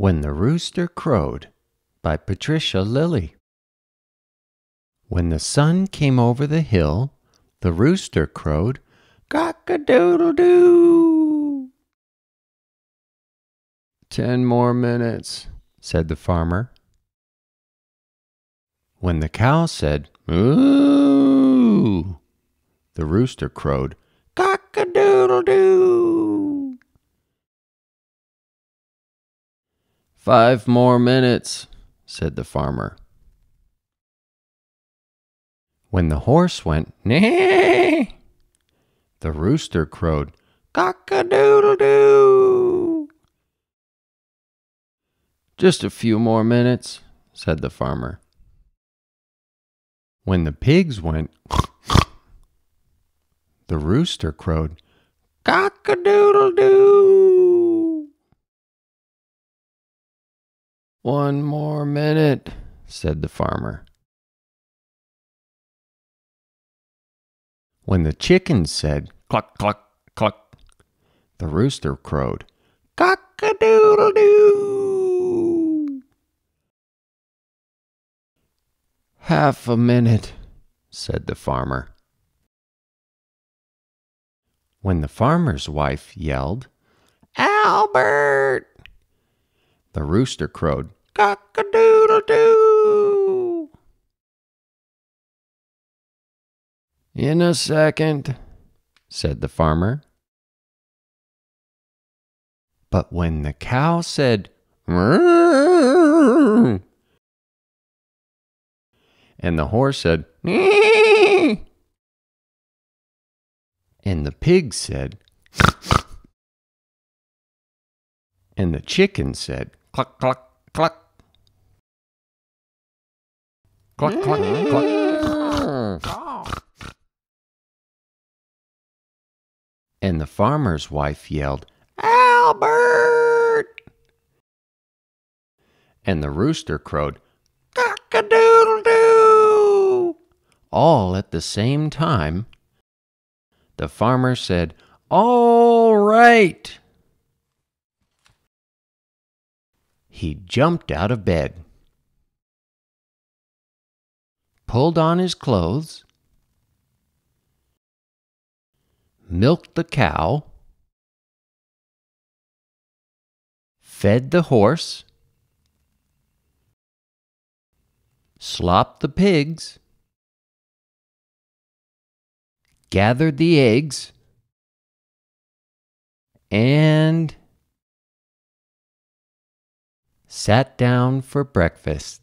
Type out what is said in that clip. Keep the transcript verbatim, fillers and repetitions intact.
When the Rooster Crowed by Patricia Lillie. When the sun came over the hill, the rooster crowed, cock-a-doodle-doo. Ten more minutes, said the farmer. When the cow said, moo, the rooster crowed, cock-a-doodle-doo. Five more minutes, said the farmer. When the horse went, neigh, the rooster crowed, cock-a-doodle-doo. Just a few more minutes, said the farmer. When the pigs went, the rooster crowed, cock-a-doodle-doo. One more minute, said the farmer. When the chickens said, cluck, cluck, cluck, the rooster crowed, cock-a-doodle-doo. Half a minute, said the farmer. When the farmer's wife yelled, Albert! The rooster crowed, cock-a-doodle-doo. In a second, said the farmer. But when the cow said, moo, and the horse said, neigh, and the pig said, and the chicken said, cluck, cluck, cluck. Cluck, cluck, cluck. And the farmer's wife yelled, Albert! And the rooster crowed, cock-a-doodle-doo! All at the same time. The farmer said, all right! He jumped out of bed, pulled on his clothes, milked the cow, fed the horse, slopped the pigs, gathered the eggs, and sat down for breakfast.